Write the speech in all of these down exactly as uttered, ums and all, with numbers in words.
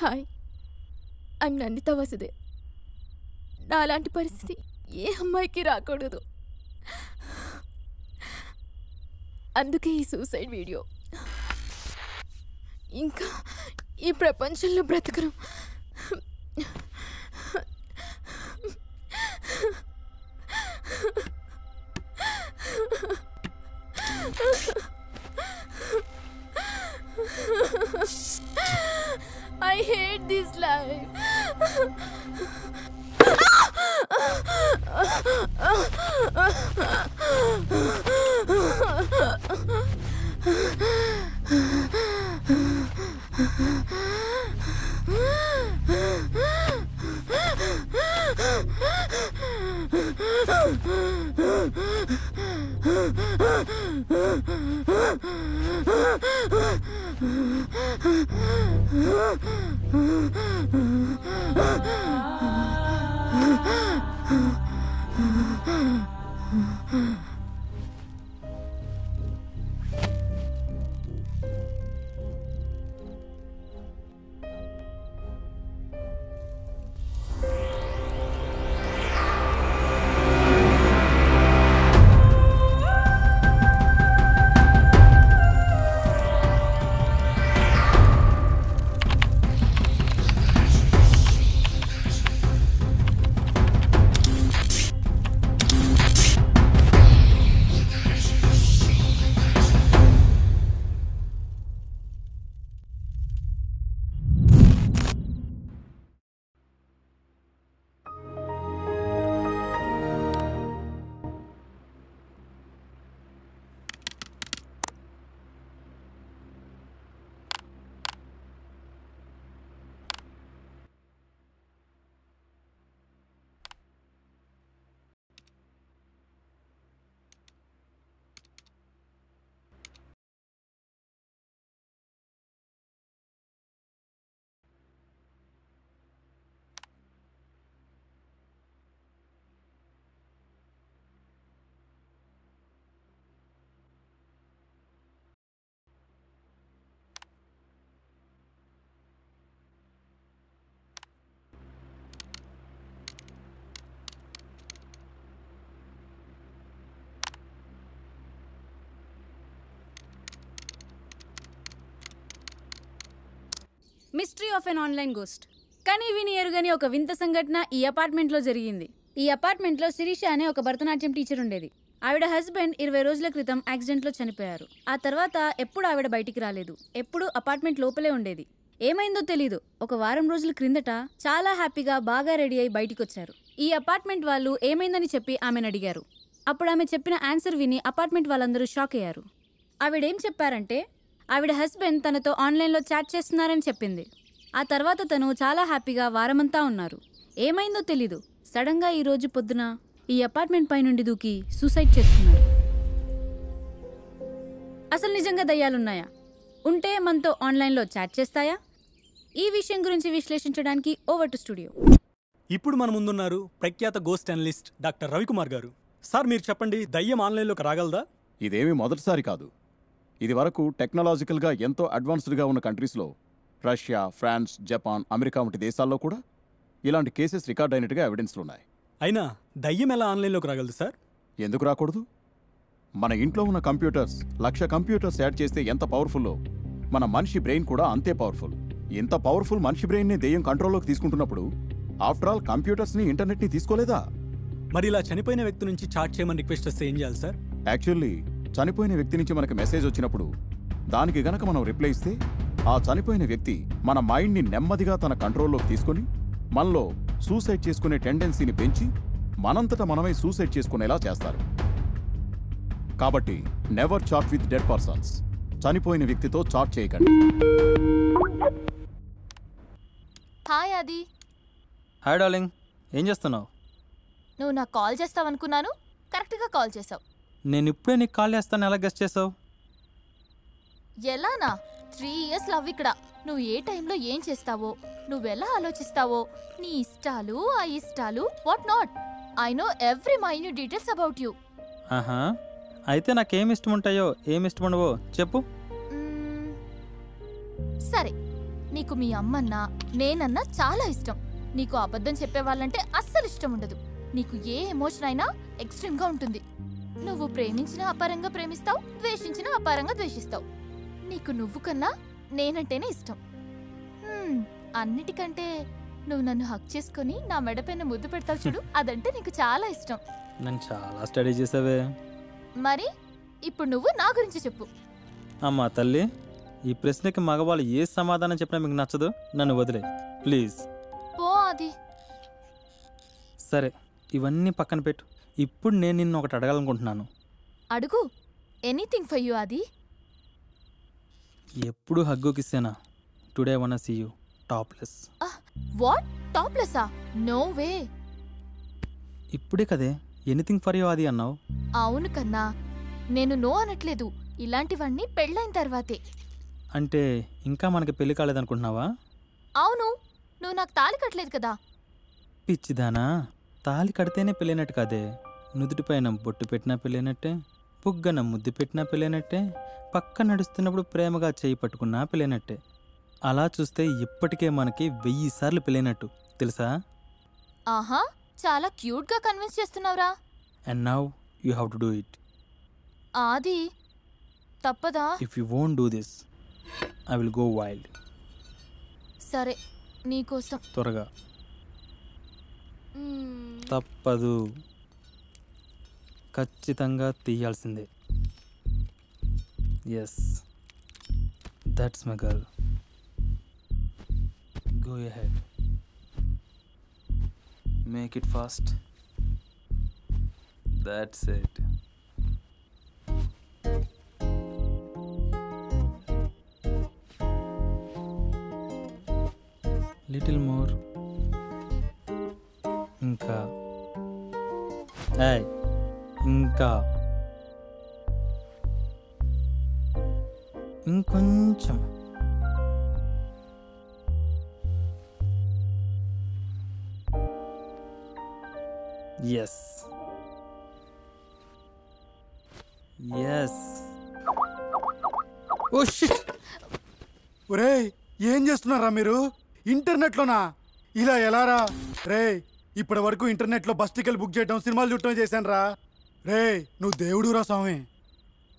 Hi I'm Nanditha Vasudev. నా అలాంటి పరిస్థితి ఏ అమ్మాయికి రాకూడదు. అందుకే ఈ సూసైడ్ వీడియో. ఇంకా ఈ ప్రపంచంలో బ్రతకడం I hate this life. Mystery of an online ghost. కానీ విని ఎరుగని ఒక వింత సంఘటన ఈ అపార్ట్మెంట్లో జరిగింది. ఈ అపార్ట్మెంట్లో శిరీష అనే ఒక భరతనాట్యం టీచర్ ఉండేది. ఆవిడ హస్బెండ్ ఇరవై రోజుల క్రితం యాక్సిడెంట్లో చనిపోయారు. ఆ తర్వాత ఎప్పుడు ఆవిడ బయటికి రాలేదు. ఎప్పుడు అపార్ట్మెంట్ లోపలే ఉండేది. ఏమైందో తెలీదు, ఒక వారం రోజుల క్రిందట చాలా హ్యాపీగా బాగా రెడీ అయి బయటికి వచ్చారు. ఈ అపార్ట్మెంట్ వాళ్ళు ఏమైందని చెప్పి ఆమెను అడిగారు. అప్పుడు ఆమె చెప్పిన ఆన్సర్ విని అపార్ట్మెంట్ వాళ్ళందరూ షాక్ అయ్యారు. ఆవిడేం చెప్పారంటే, ఆవిడ హస్బెండ్ తనతో ఆన్లైన్లో చాట్ చేస్తున్నారని చెప్పింది. ఆ తర్వాత తను చాలా హ్యాపీగా వారమంతా ఉన్నారు. ఏమైందో తెలీదు, సడన్గా ఈరోజు పొద్దున ఈ అపార్ట్మెంట్ పైనుండి దూకి సూసైడ్ చేస్తున్నారు. అసలు నిజంగా దయ్యాలున్నాయా? ఉంటే మనతో ఆన్లైన్లో చాట్ చేస్తాయా? ఈ విషయం గురించి విశ్లేషించడానికి ఓవర్ టు స్టూడియో. ఇప్పుడు మన ముందున్నారు ప్రఖ్యాత గోస్ట్ అనలిస్ట్ డాక్టర్ రవికుమార్ గారు. సార్, మీరు చెప్పండి, దయ్యం ఆన్లైన్లోకి రాగలదా? ఇదేమీ మొదటిసారి కాదు. ఇది వరకు టెక్నాలజికల్గా ఎంతో అడ్వాన్స్డ్గా ఉన్న కంట్రీస్లో రష్యా, ఫ్రాన్స్, జపాన్, అమెరికా వంటి దేశాల్లో కూడా ఇలాంటి కేసెస్ రికార్డ్ అయినట్టుగా ఎవిడెన్స్లు ఉన్నాయి. అయినా దయ్యం ఎలా ఆన్లైన్లోకి రాగలదు సార్? ఎందుకు రాకూడదు? మన ఇంట్లో ఉన్న కంప్యూటర్స్, లక్ష కంప్యూటర్స్ యాడ్ చేస్తే ఎంత పవర్ఫుల్లో మన మనిషి బ్రెయిన్ కూడా అంతే పవర్ఫుల్. ఇంత పవర్ఫుల్ మనిషి బ్రెయిన్ని దయ్యం కంట్రోల్లోకి తీసుకుంటున్నప్పుడు ఆఫ్టర్ ఆల్ కంప్యూటర్స్ని, ఇంటర్నెట్ని తీసుకోలేదా? మరి ఇలా చనిపోయిన వ్యక్తి నుంచి చాట్ చేయమని రిక్వెస్ట్ వస్తే ఏం చేయాలి సార్? యాక్చువల్లీ చనిపోయిన వ్యక్తి నుంచి మనకు మెసేజ్ వచ్చినప్పుడు దానికి గనక మనం రిప్లై ఇస్తే ఆ చనిపోయిన వ్యక్తి మన మైండ్ని నెమ్మదిగా తన కంట్రోల్లోకి తీసుకొని మనలో సూసైడ్ చేసుకునే టెండెన్సీని పెంచి మనంతట మనమే సూసైడ్ చేసుకునేలా చేస్తారు. కాబట్టి never chat with dead persons. చనిపోయిన వ్యక్తితో చాట్ చేయకండి. హాయ్ ఆది. హాయ్ డార్లింగ్, ఏం చేస్తున్నావు? నువ్వు నాకు కాల్ చేస్తావనుకున్నాను, కరెక్ట్గా కాల్ చేసావు. నేను ఇప్పుడే నీకు కాల్ చేస్తాను. ఎలా గెస్ట్ చేసావు? ఎలానా? త్రీ ఇయర్స్ లవ్ ఇక్కడ. నువ్వు ఏ టైంలో ఏం చేస్తావో, నువ్వెలా ఆలోచిస్తావో, నీ ఇష్టాలు, ఆ ఇష్టాలు, what not. I know every minute details about you. ఆహా, అయితే నాకేం ఇష్టం ఉంటాయో, ఏమి ఇష్టం ఉండవో చెప్పు. సరే, నీకు మీ అమ్మన్నా నేనన్నా చాలా ఇష్టం. నీకు అబద్ధం చెప్పేవాళ్ళంటే అస్సలు ఇష్టం ఉండదు. నీకు ఏ ఎమోషన్ అయినా ఎక్స్ట్రీమ్గా ఉంటుంది. నువ్వు ప్రేమించినా అపారంగా ప్రేమిస్తావు, ద్వేషించినా అపారంగా ద్వేషిస్తావు. నీకు నువ్వు కన్నా నేనంటేనే ఇష్టం. అన్నిటికంటే నువ్వు నన్ను హక్ చేసుకుని నా మెడపైన ముద్దు పెడతావు చూడు, అదంటే నీకు చాలా ఇష్టం. నన్ను చాలా స్టడీ చేసావే. మరి ఇప్పుడు నువ్వు నా గురించి చెప్పు. అమ్మా తల్లి, ఈ ప్రశ్నకి మగవాళ్ళు ఏ సమాధానం చెప్పినా మీకు నచ్చదు. నన్ను వదిలే ప్లీజ్. పో అది. సరే, ఇవన్నీ పక్కన పెట్టు. ఇప్పుడు నేను నిన్ను ఒకటి అడగాలనుకుంటున్నాను. అడుగు. Anything for you. అది ఎప్పుడు హగ్గు కిస్సేనా? Today I want see you topless. What? టాప్లెసా? No way. ఇప్పుడే కదే ఎనీథింగ్ ఫర్ యూ అది అన్నావు. అవును కన్నా, నేను నో అనట్లేదు. ఇలాంటివన్నీ పెళ్ళైన తర్వాతే. అంటే ఇంకా మనకి పెళ్లి కాలేదనుకుంటున్నావా? అవును, నువ్వు నాకు తాళి కట్టలేదు కదా. పిచ్చిదానా, తాళి కడితేనే పెళ్ళైనట్టు కాదే. నుదుటిపైన బొట్టు పెట్టినా పెళ్ళైనట్టే, బుగ్గన ముద్దు పెట్టినా పెళ్ళైనట్టే, పక్క నడుస్తున్నప్పుడు ప్రేమగా చేయి పట్టుకున్నా పెళ్ళైనట్టే. అలా చూస్తే ఇప్పటికే మనకి వెయ్యి సార్లు పెళ్ళైనట్టు తెలుసా. ఆహా, చాలా క్యూట్గా కన్విన్స్ చేస్తున్నావురా. And now you have to do it. ఆది తప్పదా? If you won't do this I will go wild. సరే, నీకోసం త్వరగా. తప్పదు, ఖచ్చితంగా తీయాల్సిందే. Yes, that's my girl. Go ahead, make it fast. That's it. Little more. ఇంకా ఏయ్, ఇంకా ఇంకొంచెం. Yes yes. Oh shit! ఒరేయ్, ఏం చేస్తున్నారా మీరు? ఇంటర్నెట్లోనా? ఇలా ఎలారా రే? ఇప్పటి వరకు ఇంటర్నెట్లో బస్ టికెట్ బుక్ చేయడం, సినిమాలు చూడటం చేశాను రా. రే నువ్వు దేవుడు రా స్వామి.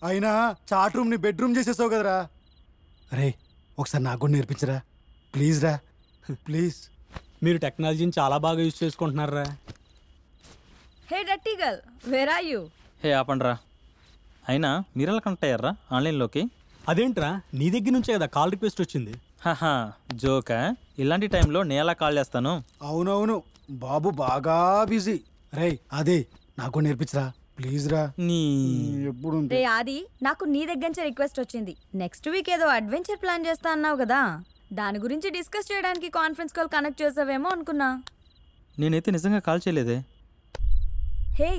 అయినా చాట్ రూమ్ని బెడ్రూమ్ చేసేసావు కదరా. రే ఒకసారి నాకు కూడా నేర్పించరా ప్లీజ్ రా. ప్లీజ్, మీరు టెక్నాలజీని చాలా బాగా యూజ్ చేసుకుంటున్నారు రా. Hey dirty girl, where are you? Hey ఆపండ్రా, అయినా మీరెలా కనెక్ట్ అయ్యారా ఆన్లైన్లోకి? అదేంట్రా, నీ దగ్గర నుంచే కదా కాల్ రిక్వెస్ట్ వచ్చింది. హహా, జోకా? ఇలాంటి టైంలో నేను ఎలా కాల్ చేస్తాను? అవునవును, బాబు బాగా బిజీ. రే ఆది, నాకు నేర్పించరా ప్లీజ్ రా. నీ ఎప్పుడు? రే ఆది, నాకు నీ దగ్గర నుంచి రిక్వెస్ట్ వచ్చింది. నెక్స్ట్ వీక్ ఏదో అడ్వెంచర్ ప్లాన్ చేస్తా అన్నావు కదా, దాని గురించి డిస్కస్ చేయడానికి కాన్ఫరెన్స్ కాల్ కనెక్ట్ చేసావేమో అనుకున్నా. నేనైతే నిజంగా కాల్ చేయలేదే. హే,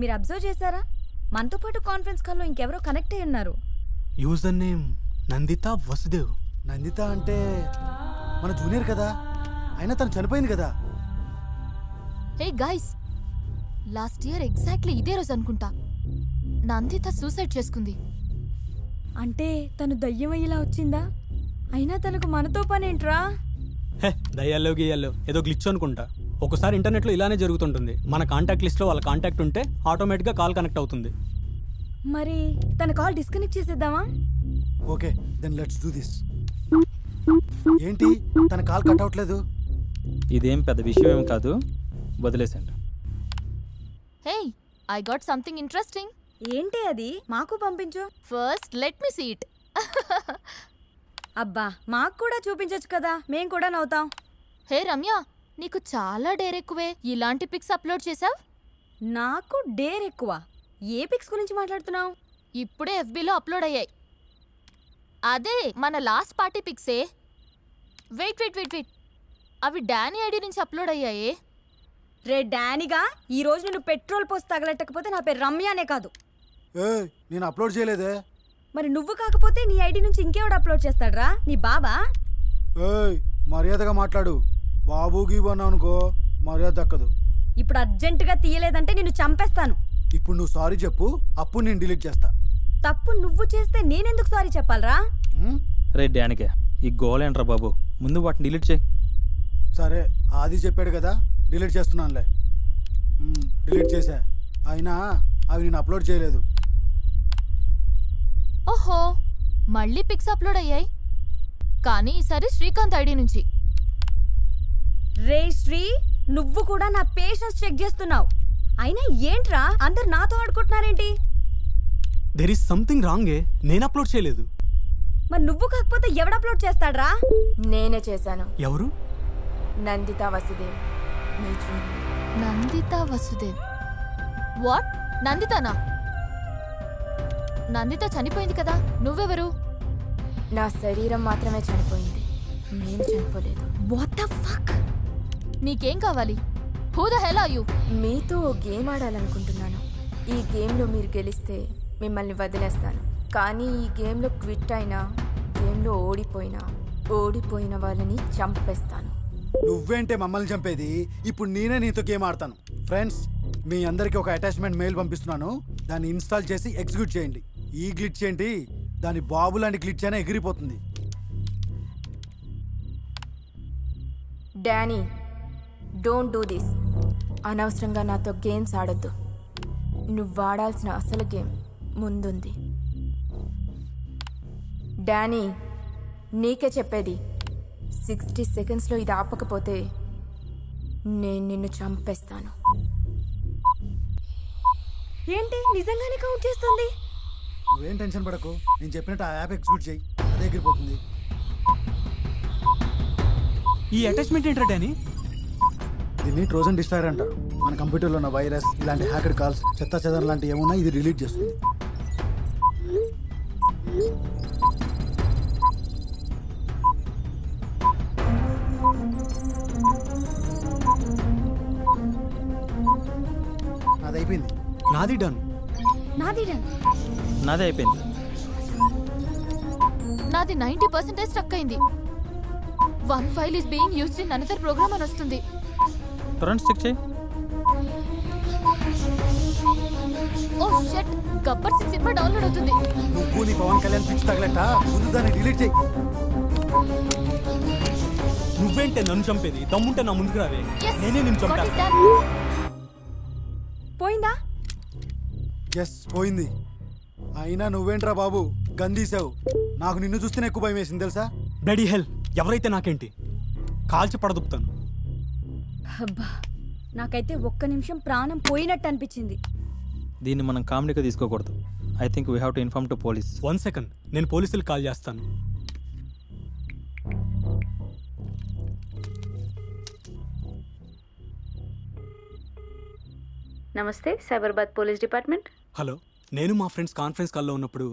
మీరు అబ్జర్వ్ చేశారా, మనతో పాటు కాన్ఫరెన్స్ కాల్లో ఇంకెవరో కనెక్ట్ అయ్యి ఉన్నారు. User name Nanditha Vasudev. నందిత అంటే మన జూనియర్ కదా, అయినా తను చనిపోయింది కదా. Hey guys, last year exactly ఇదే రోజు అనుకుంటా నందిత సూసైడ్ చేసుకుంది. అంటే తను దయ్యమయ్యేలా వచ్చిందా? అయినా తనకు మనతో పని ఏంట్రా? హే, దయ్యాల్లో గయ్యాల్లో ఏదో గ్లిచ్ అనుకుంటా. ఒకసారి ఇంటర్నెట్లో ఇలానే జరుగుతుంటుంది. మన కాంటాక్ట్ లిస్ట్లో వాళ్ళ కాంటాక్ట్ ఉంటే ఆటోమేటిక్గా కాల్ కనెక్ట్ అవుతుంది. మరి తన కాల్ డిస్కనెక్ట్ చేసేద్దామా? Okay, then let's do this. ఏంటి తన కాల్ కట్ అవట్లేదు? ఇదేం పెద్ద విషయం ఏం కాదు, వదిలేసండి. Hey, I got something interesting. ఏంటి అది? మాకు పంపించు. First let me see it. అబ్బా, మాకు కూడా చూపించొచ్చు కదా, మేం కూడా నవ్వుతాం. హే రమ్య, నీకు చాలా డేర్ ఎక్కువే. ఇలాంటి పిక్స్ అప్లోడ్ చేసావు. నాకు డేర్ ఎక్కువ? ఏ పిక్స్ గురించి మాట్లాడుతున్నావు? ఇప్పుడే ఎఫ్బీలో అప్లోడ్ అయ్యాయి. అదే మన లాస్ట్ పార్టీ పిక్సే. వెయిట్ వెయిట్ వెయిట్ వెయిట్ అవి డానీ ఐడి నుంచి అప్లోడ్ అయ్యాయే. రే డానీగా, ఈరోజు నేను పెట్రోల్ పోసి తగలెట్టకపోతే నా పేరు రమ్యనే కాదు. నేను అప్లోడ్ చేయలేదే. మరి నువ్వు కాకపోతే నీ ఐడి నుంచి ఇంకేవాడు అప్లోడ్ చేస్తాడరా? నీ బాబా? మర్యాదగా మాట్లాడు. బాబు గీబన్నా అనుకో, మర్యాద దక్కదు. ఇప్పుడు అర్జెంటుగా తీయలేదంటే నేను చంపేస్తాను. ఇప్పుడు నువ్వు సారీ చెప్పు, అప్పుడు నేను డిలీట్ చేస్తా. తప్పు నువ్వు చేస్తే నేనెందుకు సారీ చెప్పాలరా? రే డానికే, ఈ గోల్ ఏంట్రా బాబు, ముందు వాటిని డిలీట్ చేయి. సరే ఆది చెప్పాడు కదా, డిలీట్ చేస్తున్నానులే. డిలీట్ చేశా, అయినా అవి నేను అప్లోడ్ చేయలేదు. ఓహో, మళ్ళీ పిక్స్ అప్లోడ్ అయ్యాయి, కానీ ఈసారి శ్రీకాంత్ ఐడి నుంచి. రే శ్రీ, నువ్వు కూడా నా పేషెన్స్ చెక్ చేస్తున్నావు, అయినా ఏంట్రా అందరు నాతో ఆడుకుంటున్నారేంటి? దేర్ ఇస్ సంథింగ్ రాంగే, నేను అప్లోడ్ చేయలేదు. మరి నువ్వు కాకపోతే ఎవడ అప్లోడ్ చేస్తాడ్రా? నేనే చేశాను. ఎవరు? నందిత వసుదేవ్. నందిత వసుదేవ్? వాట్, నందితనా? నందిత చనిపోయింది కదా, నువ్వెవరు? నా శరీరం మాత్రమే చనిపోయింది, నేను చనిపోలేదు. వాట్ ద ఫక్, నీకేం కావాలి? Who the hell are you? మీతో గేమ్ ఆడాలనుకుంటున్నాను. ఈ గేమ్లో మీరు గెలిస్తే మిమ్మల్ని వదిలేస్తాను, కానీ ఈ గేమ్లో క్విట్ అయినా, గేమ్లో ఓడిపోయినా, ఓడిపోయిన వాళ్ళని చంపేస్తాను. నువ్వేంటే మమ్మల్ని చంపేది? ఇప్పుడు నేనే నీతో గేమ్ ఆడతాను. ఫ్రెండ్స్, మీ అందరికీ ఒక అటాచ్మెంట్ మెయిల్ పంపిస్తున్నాను, దాన్ని ఇన్స్టాల్ చేసి ఎగ్జిక్యూట్ చేయండి. ఈ గ్లిచ్ ఏంటి, దాని బాబు లాంటి గ్లిచ్ అయినా ఎగిరిపోతుంది. Danny, don't do this. అనవసరంగా నాతో గేమ్స్ ఆడొద్దు. నువ్వు ఆడాల్సిన అసలు గేమ్ ముందుంది. డానీ, నీకే చెప్పేది, సిక్స్టీ సెకండ్స్లో ఇది ఆపకపోతే నేను నిన్ను చంపేస్తాను. ఏంటి, నిజంగానే కౌంట్ చేస్తుంది? నువ్వేం టెన్షన్ పడకు, నేను చెప్పినట్టు ఆ యాప్ ఎగ్జిక్యూట్ చేయి, అదే ఎగిరిపోతుంది. ఈ అటాచ్మెంట్ ఏంటరా డానీ? దీన్ని ట్రోజన్ డిస్ట్రాయర్ అంటారు. మన కంప్యూటర్లో ఉన్న వైరస్, ఇలాంటి హ్యాకర్ కాల్స్, చెత్త చెదర్ లాంటి ఏమున్నా ఇది రిలీజ్ చేస్తుంది. అయిపోయింది నాది, డన్. నాది డన్, నాది అయిపోయింది. నాది నైంటీ పర్సెంటేజ్ స్టక్ అయింది. One file is being used in another program అని వస్తుంది. టొరెంట్స్ చెక్ చేయి. Oh shit, Gabbar Singh cinema download అవుతుంది. నువ్వు నీ పవన్ కళ్యాణ్ పిక్స్ తగలట, ముందు దాన్ని డిలీట్ చేయి. నువ్వేంటే నన్ను చంపేది? దమ్ముంటే నా ముందుకు రావే, నేనే నిన్ను చంపుతాను. పోయిందా? ఎస్ పోయింది. అయినా నువ్వేంట్రా బాబు గందీసావు, నాకు నిన్ను చూస్తేనే ఎక్కువ భయం వేసింది తెలుసా. బ్లడీ హెల్, ఎవరైతే నాకేంటి, కాల్చి పడదుపుతాను. అబ్బా, నాకైతే ఒక్క నిమిషం ప్రాణం పోయినట్టు అనిపించింది. దీన్ని మనం కామెడీగా తీసుకోకూడదు. I think we have to inform to police. One second, నేను పోలీసులు కాల్ చేస్తాను. నమస్తే, సైబరాబాద్ పోలీస్ డిపార్ట్మెంట్. హలో, నేను మా ఫ్రెండ్స్ కాన్ఫరెన్స్ కాల్లో ఉన్నప్పుడు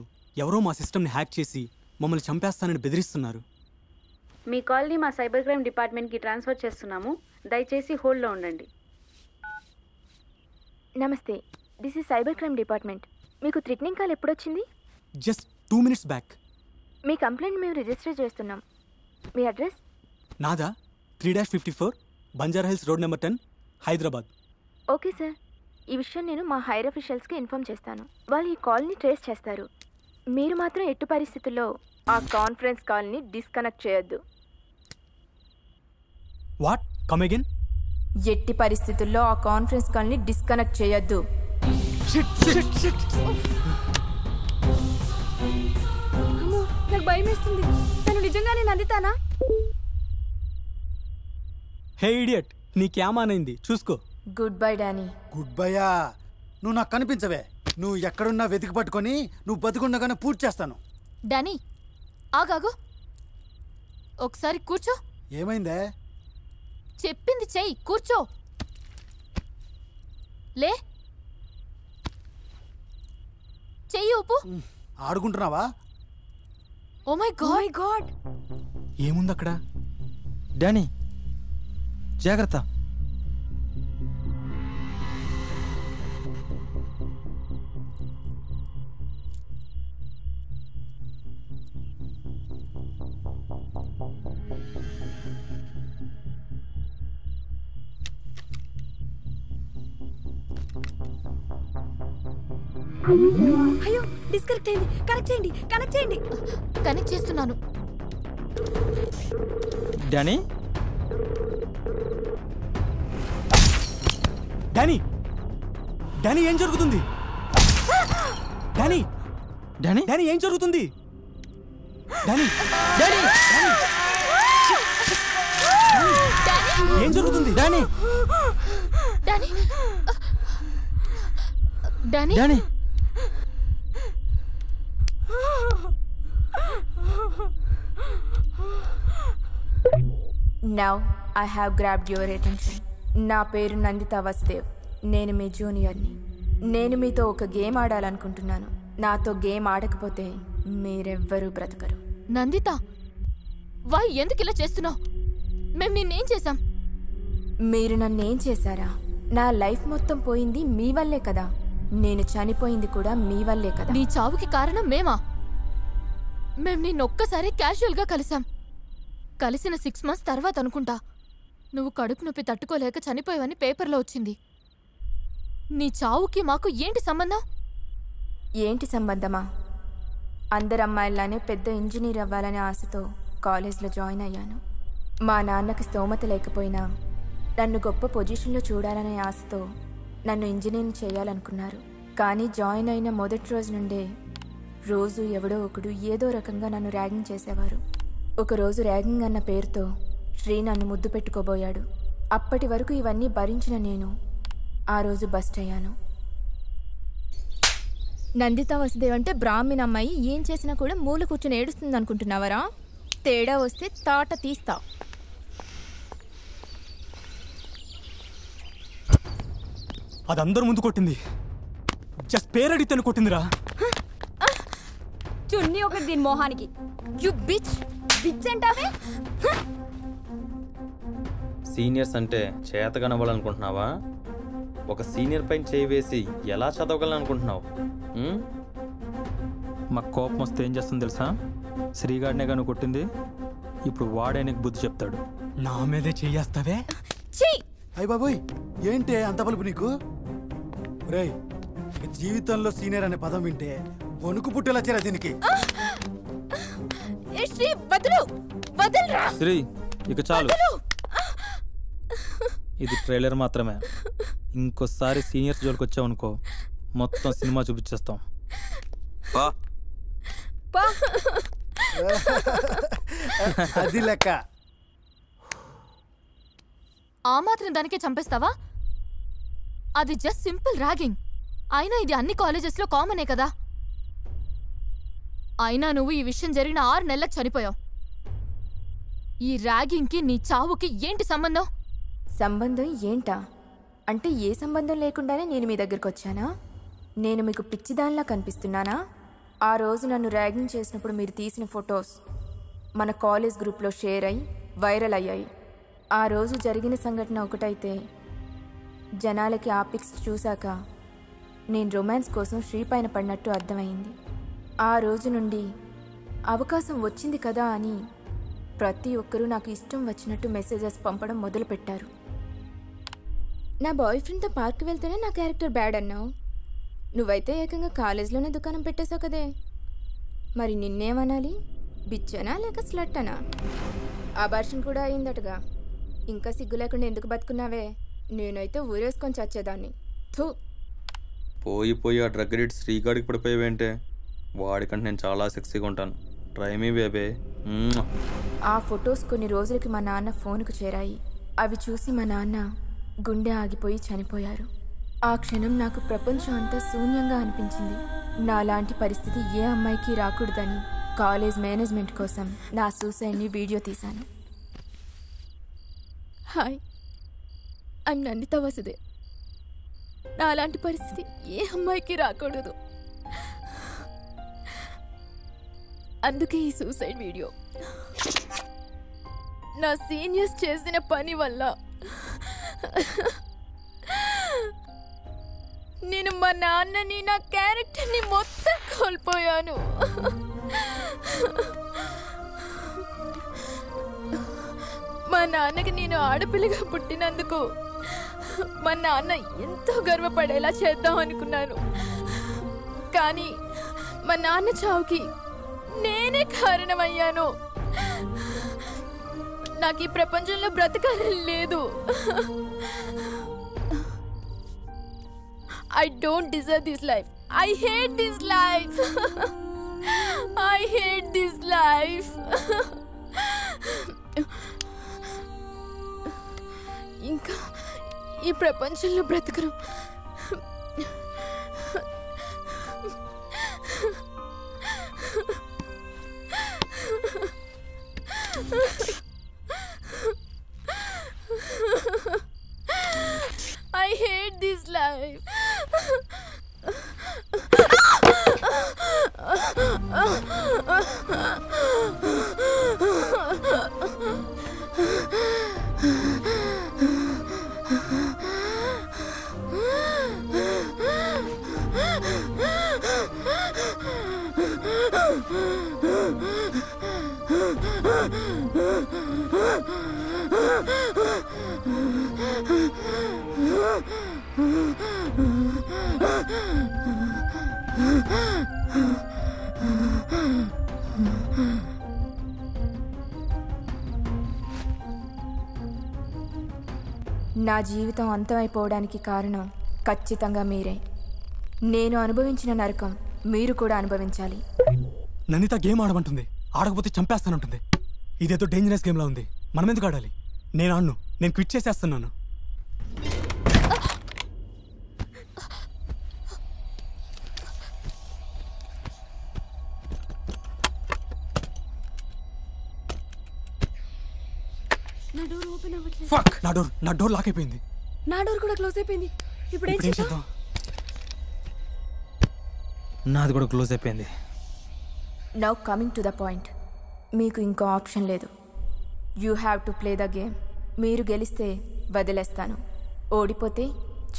ఎవరో మా సిస్టమ్ని హ్యాక్ చేసి మమ్మల్ని చంపేస్తానని బెదిరిస్తున్నారు. మీ కాల్ని మా సైబర్ క్రైమ్ డిపార్ట్మెంట్కి ట్రాన్స్ఫర్ చేస్తున్నాము, దయచేసి హోల్డ్లో ఉండండి. నమస్తే, this is cyber crime department. మీకు థ్రెటనింగ్ కాల్ ఎప్పుడొచ్చింది? Just two minutes back. మీ కంప్లైంట్ మేము రిజిస్టర్ చేస్తున్నాం. మీ అడ్రస్? నాదా three dash fifty four Banjara hills road number ten, Hyderabad. Okay sir, ఈ విషయం నేను మా హైర్ అఫీషియల్స్కి ఇన్ఫార్మ్ చేస్తాను. వాళ్ళు ఈ కాల్ని ట్రేస్ చేస్తారు. మీరు మాత్రం ఎట్టి పరిస్థితుల్లో ఆ కాన్ఫరెన్స్ కాల్ని డిస్కనెక్ట్ చేయొద్దు. What, come again? ఎట్టి పరిస్థితుల్లో ఆ కాన్ఫరెన్స్ కాల్ని డిస్కనెక్ట్ చేయొద్దు. నాకు భయం వేస్తుంది, తను నిజంగానే నందితానా? హే ఇడియట్, నీకేమానైంది చూసుకో. Good bye Danny. గుడ్ బైయా, నువ్వు నాకు కనిపించవే. నువ్వు ఎక్కడున్నా వెతికి పట్టుకొని నువ్వు బతికుండగానే పూర్తి చేస్తాను. డానీ ఆగాగు, ఒకసారి కూర్చో. ఏమైందే? చెప్పింది చెయ్యి, కూర్చో. లే, చెయ్యి ఊపు. ఆడుకుంటున్నావా? ఓ మై గాడ్ గాడ్, ఏముంది అక్కడ? డానీ జాగ్రత్త. అయ్యో, డిస్కనెక్ట్ అయింది. కనెక్ట్ చేయండి, కనెక్ట్ చేయండి. కనెక్ట్ చేస్తున్నాను. Danny? Danny! Danny, what are you doing? Danny! Danny? Danny, what are you doing? Danny! Danny! Danny! Danny! What are you doing? Danny! Danny! Danny! Danny! Now, I have grabbed your attention. Na peru Nanditha Vasudev. నేను మీ జూనియర్ని. నేను మీతో ఒక game ఆడాలనుకుంటున్నాను. నాతో game ఆడకపోతే మీరెవ్వరూ బ్రతకరు. Nanditha, why ఎందుకు ఇలా చేస్తున్నావు? మేము నిన్నేం చేశాం? మీరు నన్నేం చేశారా? నా లైఫ్ మొత్తం పోయింది మీ వల్లే కదా. నేను చనిపోయింది కూడా మీ వల్లే కదా. నీ చావుకి కారణం మేమా? మేము నిన్ను ఒక్కసారి క్యాజువల్గా కలిసాం. కలిసిన సిక్స్ మంత్స్ తర్వాత అనుకుంటా నువ్వు కడుపు నొప్పి తట్టుకోలేక చనిపోయావని పేపర్లో వచ్చింది. నీ చావుకి మాకు ఏంటి సంబంధం? ఏంటి సంబంధమా? అందరు అమ్మాయిలానే పెద్ద ఇంజనీర్ అవ్వాలనే ఆశతో కాలేజ్లో జాయిన్ అయ్యాను. మా నాన్నకి స్తోమత లేకపోయినా నన్ను గొప్ప పొజిషన్లో చూడాలనే ఆశతో నన్ను ఇంజనీరింగ్ చేయాలనుకున్నారు. కానీ జాయిన్ అయిన మొదటి రోజు నుండే రోజు ఎవడో ఒకడు ఏదో రకంగా నన్ను ర్యాగింగ్ చేసేవారు. ఒకరోజు ర్యాగింగ్ అన్న పేరుతో శ్రీ నన్ను ముద్దు పెట్టుకోబోయాడు. అప్పటి వరకు ఇవన్నీ భరించిన నేను ఆ రోజు బస్ట్ అయ్యాను. నందిత వసుదేవ్ అంటే బ్రాహ్మణ అమ్మాయి ఏం చేసినా కూడా మూల కూర్చొని ఏడుస్తుంది అనుకుంటున్నావరా? తేడా వస్తే తాట తీస్తా. అది అందరు ముందు కొట్టింది. జస్ట్ పేరడితను కొట్టిందిరా. చున్నీ ఒకటి దీని మోహానికి. యు బిచ్ బిచ్ అంటావే? సీనియర్స్ అంటే చేతగనవాలనుకుంటున్నావా? ఒక సీనియర్ పైన చేయి వేసి ఎలా చదవగలను అనుకుంటున్నావు? మాకు కోపం వస్తే ఏం చేస్తుంది తెలుసా? శ్రీగాడినే గాను కొట్టింది. ఇప్పుడు వాడే నీకు బుద్ధి చెప్తాడు. నా మీదే చేయేస్తావే? అయ్య బాబోయ్, ఏంటే అంత బలుపు నీకు? రేయ్, జీవితంలో సీనియర్ అనే పదం వింటే వణుకు పుట్టేలా చేరా దీనికి. శ్రీ, ఇక చాలు. ఇది ట్రైలర్ మాత్రమే. ఇంకోసారి సీనియర్స్ జోలికి వచ్చావనుకో మొత్తం సినిమా చూపించేస్తాం. అది లెక్క. ఆ మాత్రం దానికే చంపేస్తావా? అది జస్ట్ సింపుల్ ర్యాగింగ్. అయినా ఇది అన్ని కాలేజెస్లో కామనే కదా. అయినా నువ్వు ఈ విషయం జరిగిన ఆరు నెలలకు చనిపోయావు. ఈ ర్యాగింగ్కి నీ చావుకి ఏంటి సంబంధం? సంబంధం ఏంటా అంటే ఏ సంబంధం లేకుండానే నేను మీ దగ్గరికి వచ్చానా? నేను మీకు పిచ్చిదానిలా కనిపిస్తున్నానా? ఆ రోజు నన్ను ర్యాగింగ్ చేసినప్పుడు మీరు తీసిన ఫొటోస్ మన కాలేజ్ గ్రూప్లో షేర్ అయ్యి వైరల్ అయ్యాయి. ఆ రోజు జరిగిన సంఘటన ఒకటైతే, జనాలకి ఆ పిక్స్ చూశాక నేను రొమాన్స్ కోసం శ్రీ పైన పడినట్టు అర్థమైంది. ఆ రోజు నుండి అవకాశం వచ్చింది కదా అని ప్రతి ఒక్కరూ నాకు ఇష్టం వచ్చినట్టు మెసేజెస్ పంపడం మొదలుపెట్టారు. నా బాయ్ ఫ్రెండ్తో పార్క్కి వెళ్తేనే నా క్యారెక్టర్ బ్యాడ్ అన్నావు. నువ్వైతే ఏకంగా కాలేజ్లోనే దుకాణం పెట్టేశావు కదే. మరి నిన్నేమనాలి? బిచ్చనా లేక స్లట్టనా? అబార్షన్ కూడా అయిందటగా. ఇంకా సిగ్గు లేకుండా ఎందుకు బతుకున్నావే? నేనైతే ఊరేసుకొని చచ్చేదాన్ని. థూ, పోయి పోయి ఆ డ్రగ్ రేట్ శ్రీగాడికి పడిపోయావేంటే? వాడికంటే నేను చాలా సెక్సీగా ఉంటాను. Try me babe. ఆ ఫొటోస్ కొన్ని రోజులకి మా నాన్న ఫోన్కు చేరాయి. అవి చూసి మా నాన్న గుండె ఆగిపోయి చనిపోయారు. ఆ క్షణం నాకు ప్రపంచం అంతా శూన్యంగా అనిపించింది. నాలాంటి పరిస్థితి ఏ అమ్మాయికి రాకూడదని కాలేజ్ మేనేజ్మెంట్ కోసం నా సూసైడ్ని వీడియో తీశాను. Hi, I'm Nanditha Vasudev. నాలాంటి పరిస్థితి ఏ అమ్మాయికి రాకూడదు, అందుకే ఈ సూసైడ్ వీడియో. నా సీనియర్స్ చేసిన పని వల్ల నేను మా నాన్నని, నా క్యారెక్టర్ని మొత్తం కోల్పోయాను. మా నాన్నకి నేను ఆడపిల్లగా పుట్టినందుకు మా నాన్న ఎంతో గర్వపడేలా చేద్దాం అనుకున్నాను. కానీ మా నాన్న చావుకి నేనే కారణమయ్యాను. నాకు ఈ ప్రపంచంలో బ్రతకాలని లేదు. I don't deserve this life. I hate this life. I hate this life. ఇంకా ఈ ప్రపంచంలో బ్రతకరు. I hate this life. నా జీవితం అంతమైపోవడానికి కారణం ఖచ్చితంగా మీరే. నేను అనుభవించిన నరకం మీరు కూడా అనుభవించాలి. నందిత గేమ్ ఆడమంటుంది, ఆడకపోతే చంపేస్తానంటుంది. ఇదేదో డేంజరస్ గేమ్లా ఉంది, మనం ఎందుకు ఆడాలి? నేను ఆడను, నేను క్విట్ చేసేస్తున్నాను. ఫక్, నా డోర్ నా డోర్ లాక్ అయిపోయింది. నా డోర్ కూడా క్లోజ్ అయిపోయింది. ఇప్పుడు ఏం చేద్దాం? నాది కూడా క్లోజ్ అయిపోయింది. Now coming to the point, మీకు ఇంకో ఆప్షన్ లేదు. You have to play the game. మీరు గెలిస్తే వదిలేస్తాను, ఓడిపోతే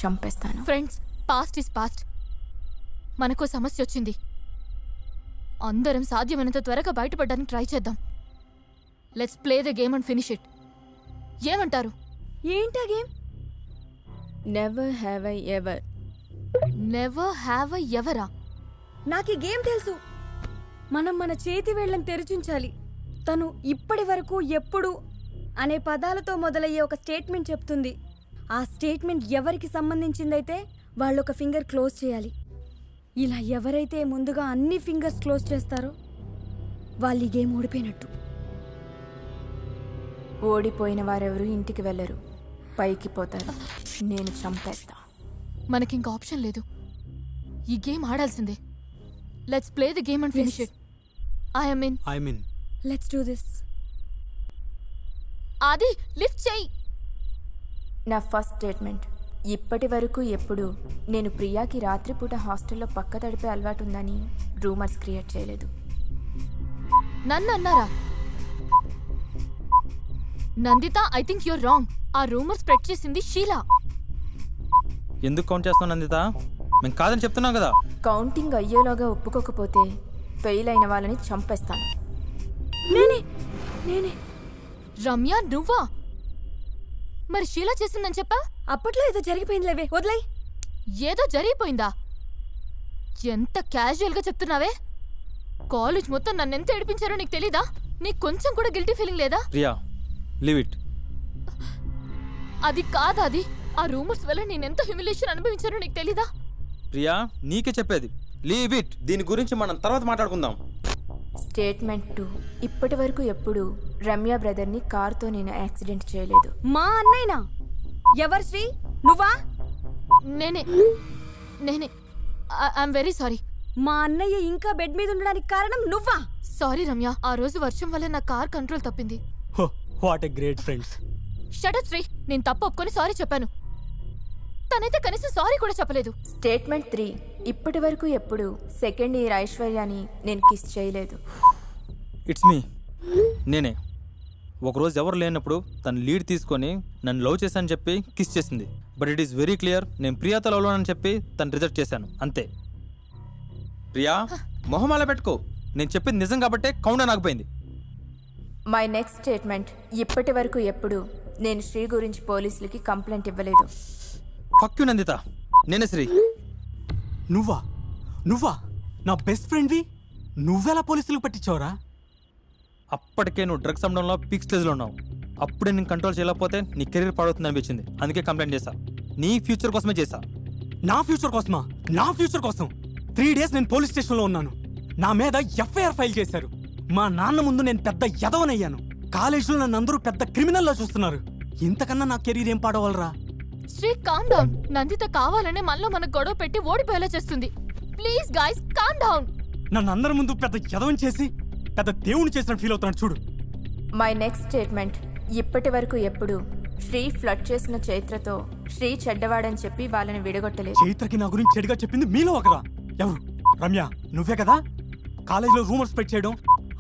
చంపేస్తాను. Friends, past is past. మనకు సమస్య వచ్చింది, అందరం సాధ్యమైనంత త్వరగా బయటపడడానికి ట్రై చేద్దాం. Let's play the game and finish it. ఏమంటారు? ఏంటా గేమ్? Never have I ever. Never have I ఎవరా? నాకు ఈ గేమ్ తెలుసు. మనం మన చేతి వేళ్ళని తెరిచించాలి. తను ఇప్పటి వరకు, ఎప్పుడు అనే పదాలతో మొదలయ్యే ఒక స్టేట్మెంట్ చెప్తుంది. ఆ స్టేట్మెంట్ ఎవరికి సంబంధించిందైతే వాళ్ళు ఒక ఫింగర్ క్లోజ్ చేయాలి. ఇలా ఎవరైతే ముందుగా అన్ని ఫింగర్స్ క్లోజ్ చేస్తారో వాళ్ళు ఈ గేమ్ ఓడిపోయినట్టు. ఓడిపోయిన వారెవరు ఇంటికి వెళ్ళరు, పైకి పోతారు. నేను చంపేస్తా. మనకి ఇంకా ఆప్షన్ లేదు, ఈ గేమ్ ఆడాల్సిందే. Let's play the game and finish it. I am in. I am in. Let's do this. ఆది, లిఫ్ట్ చేయి. నా ఫస్ట్ స్టేట్మెంట్. ఇప్పటి వరకు ఎప్పుడు నేను ప్రియాకి రాత్రిపూట హాస్టల్లో పక్క తడిపే అలవాటు ఉందని రూమర్స్ క్రియేట్ చేయలేదు. నన్ను అన్నారా? Nanditha, I think you're wrong. ఆ రూమర్ స్ప్రెడ్ చేసింది షీలా. ఎందుకు కౌంట్ చేస్తున్నావు నందిత? నేను కాదని చెప్తున్నాను కదా. కౌంటింగ్ అయ్యేలాగా ఒప్పుకోకపోతే ఫెయిల్ అయిన వాళ్ళని చంపేస్తాను. నేనే నేనే రమ్య, నువ్వా? మరి షీలా చేసిందని చెప్పా? అప్పట్లో ఏదో జరిగిపోయిందిలేవే, వదిలే. ఏదో జరిగిపోయిందా? ఎంత క్యాజువల్గా చెప్తున్నావే. కాలేజ్ మొత్తం నన్ను ఎంత ఏడిపించారో నీకు తెలీదా? నీకు కొంచెం కూడా గిల్టీ ఫీలింగ్ లేదా? Priya, leave it. అది కాదు, అది ఆ రూమర్స్ వల్ల నేను ఎంత హ్యూమిలేషన్ అనుభవించానో నీకు తెలీదా? ప్రియా, నీకే చెప్పేది, లీవ్ ఇట్. దీని గురించి మనం తర్వాత మాట్లాడుకుందాం. Statement two. ఇప్పటి వరకు ఎప్పుడు రమ్య బ్రదర్ ని కారుతో నేను యాక్సిడెంట్ చేయలేదు. మా అన్నయ్యనా? ఎవరు? శ్రీ, నువ్వా? నేనే నేనే ఐఎమ్ వెరీ సారీ. మా అన్నయ్య ఇంకా బెడ్ మీద ఉండడానికి కారణం నువ్వా? సారీ రమ్య, ఆ రోజు వర్షం వల్ల నా కార్ కంట్రోల్ తప్పింది. What a great friends. Shut up Sri, నేను తప్పు ఒప్పుకొని సారీ చెప్పాను. తనైతే కనీసం సారీ కూడా చెప్పలేదు. Statement three. ఇప్పటి వరకు ఎప్పుడు సెకండ్ ఇయర్ ఐశ్వర్యాని నేను కిస్ చేయలేదు. It's me. నేనే. ఒకరోజు ఎవరు లేనప్పుడు తను లీడ్ తీసుకొని నన్ను లవ్ చేశానని చెప్పి కిస్ చేసింది. But it is very clear, నేను ప్రియాతో లవ్లో అని చెప్పి తను రిజెక్ట్ చేశాను, అంతే. ప్రియా, మొహం అలా పెట్టుకో. నేను చెప్పింది నిజం కాబట్టే కౌంట్ ఆగిపోయింది. My next statement. ఇప్పటి వరకు ఎప్పుడు నేను శ్రీ గురించి పోలీసులకి కంప్లైంట్ ఇవ్వలేదు. ఫక్ యు నందిత, నేనే శ్రీ. నువ్వా? నువ్వా? నా బెస్ట్ ఫ్రెండ్వి, నువ్వెలా పోలీసులకు పట్టించావురా? అప్పటికే నువ్వు డ్రగ్స్ అమ్మడంలో పీక్ స్టేజ్లో ఉన్నావు. అప్పుడే నేను కంట్రోల్ చేయలేకపోతే నీ కెరీర్ పాడవుతుంది అనిపించింది. అందుకే కంప్లైంట్ చేశా. నీ ఫ్యూచర్ కోసమే చేశా. నా ఫ్యూచర్ కోసమా? నా ఫ్యూచర్ కోసం త్రీ డేస్ నేను పోలీస్ స్టేషన్లో ఉన్నాను. నా మీద ఎఫ్ఐఆర్ ఫైల్ చేశారు. మా నాన్న ముందు నేను పెద్ద యదవనయ్యాను. కాలేజీలో నన్ను అందరూ పెద్ద క్రిమినల్లా చూస్తున్నారు. ఇంతకన్నా నా కెరీర్ ఏం పాడవాలరా? Sri calm down. నందిత కావాలనే మనలో మన గొడవ పెట్టి ఓడిపోయేలా చేస్తుంది. Please guys calm down. నన్ను అందరి ముందు పెద్ద యదవని చేసి పెద్ద దేవుని చేసిన ఫీల్ అవుతున్నాడు చూడు. My next statement. ఇప్పటి వరకు ఎప్పుడు శ్రీ ఫ్లడ్ చేసిన చైత్రతో శ్రీ చెడ్డవాడని చెప్పి వాళ్ళని విడగొట్టలేదు. చైత్రకి నా గురించి చెడుగా చెప్పింది మీలో ఒకరా? ఎవరు? రమ్య, నువ్వే కదా కాలేజీలో రూమర్స్ స్ప్రెడ్ చేయడం,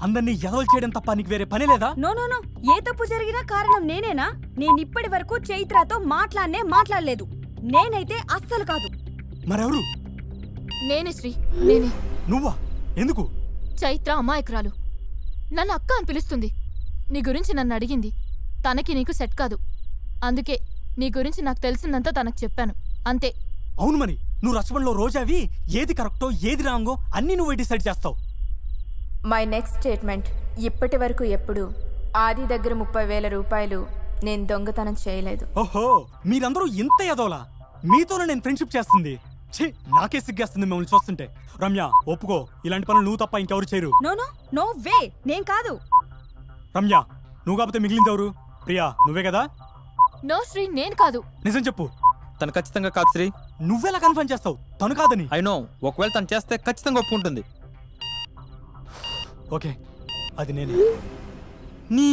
అందరినీ ఎదవలు చేయడం తప్ప నీకు వేరే పని లేదా? నో నో నో, ఏ తప్పు జరిగినా కారణం నేనేనా? నేను ఇప్పటి వరకు చైత్రతో మాట్లాడనే మాట్లాడలేదు. నేనైతే అస్సలు కాదు. మరెవరు? నేనే శ్రీ. నేనే. నువ్వా? ఎందుకు? చైత్ర అమాయకురాలు. నన్ను అక్క అని పిలుస్తుంది. నీ గురించి నన్ను అడిగింది. తనకి నీకు సెట్ కాదు. అందుకే నీ గురించి నాకు తెలిసిందంతా తనకు చెప్పాను, అంతే. అవును, మరి నువ్వు రచనలో రోజావి. ఏది కరెక్టో ఏది రాంగో అన్నీ నువ్వే డిసైడ్ చేస్తావు. My next statement. ఇప్పటి వరకు ఎప్పుడు ఆది దగ్గర ముప్పై వేల రూపాయలు నేను దొంగతనం చేయలేదు. ఓహో, మీరందరూ ఇంత ఏదోలా. మీతోనే నేను ఫ్రెండ్షిప్ చేస్తుంది. ఛీ, నాకే సిగ్గేస్తుంది మిమ్మల్ని చూస్తుంటే. రమ్య, ఒప్పుకో, ఇలాంటి పనులు నువ్వు తప్ప ఇంకెవరు చేయరు. నో నో నో వే, నేను కాదు. రమ్య, నువ్వు కాకపోతే మిగిలింది ఎవరు? ప్రియా, నువ్వే కదా? నో శ్రీ, నేను కాదు. నిజం చెప్పు. తను ఖచ్చితంగా కాదు. శ్రీ, నువ్వెలా కన్ఫర్మ్ చేస్తావు తను కాదని? ఐ నో, ఒకవేళ తను చేస్తే ఖచ్చితంగా ఒప్పుకుంటుంది. ఓకే, అది నేనే. నీ